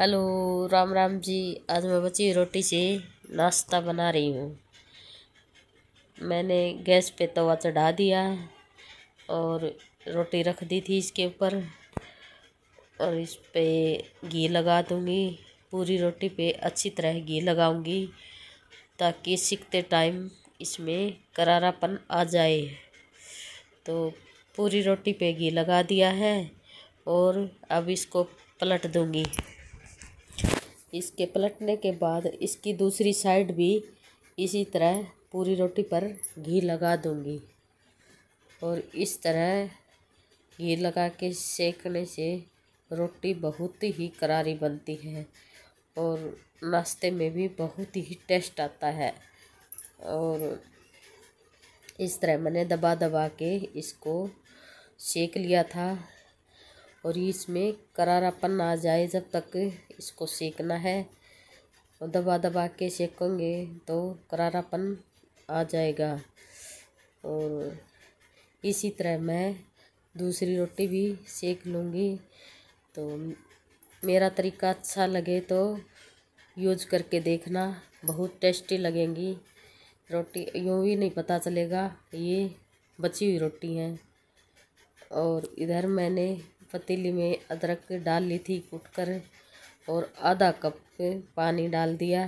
Hello Ram Ram ji. आज मैं बची हुई रोटी से नाश्ता बना रही हूँ। मैंने गैस पे तवा चढ़ा दिया और रोटी रख दी थी इसके ऊपर, और इस पे घी लगा दूँगी। पूरी रोटी पे अच्छी तरह घी लगाऊँगी ताकि सिकते टाइम इसमें करारापन आ जाए। तो पूरी रोटी पे घी लगा दिया है और अब इसको पलट दूँगी। इसके पलटने के बाद इसकी दूसरी साइड भी इसी तरह पूरी रोटी पर घी लगा दूंगी, और इस तरह घी लगा के सेकने से रोटी बहुत ही करारी बनती है और नाश्ते में भी बहुत ही टेस्ट आता है। और इस तरह मैंने दबा दबा के इसको सेक लिया था, और इसमें करारापन आ जाए जब तक इसको सेकना है। दबा दबा के सेकेंगे तो करारापन आ जाएगा। और इसी तरह मैं दूसरी रोटी भी सेक लूँगी। तो मेरा तरीका अच्छा लगे तो यूज करके देखना, बहुत टेस्टी लगेंगी रोटी। यूँ भी नहीं पता चलेगा ये बची हुई रोटी हैं। और इधर मैंने पतीली में अदरक डाल ली थी कूटकर, और आधा कप पानी डाल दिया।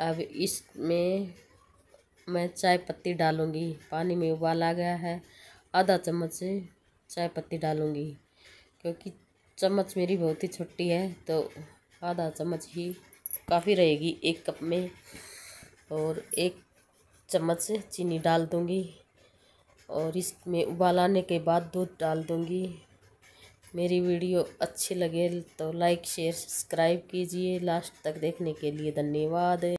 अब इसमें मैं चाय पत्ती डालूँगी। पानी में उबाल आ गया है, आधा चम्मच चाय पत्ती डालूँगी क्योंकि चम्मच मेरी बहुत ही छोटी है, तो आधा चम्मच ही काफ़ी रहेगी एक कप में। और एक चम्मच चीनी डाल दूँगी, और इसमें उबाल आने के बाद दूध डाल दूँगी। मेरी वीडियो अच्छी लगे तो लाइक शेयर सब्सक्राइब कीजिए। लास्ट तक देखने के लिए धन्यवाद।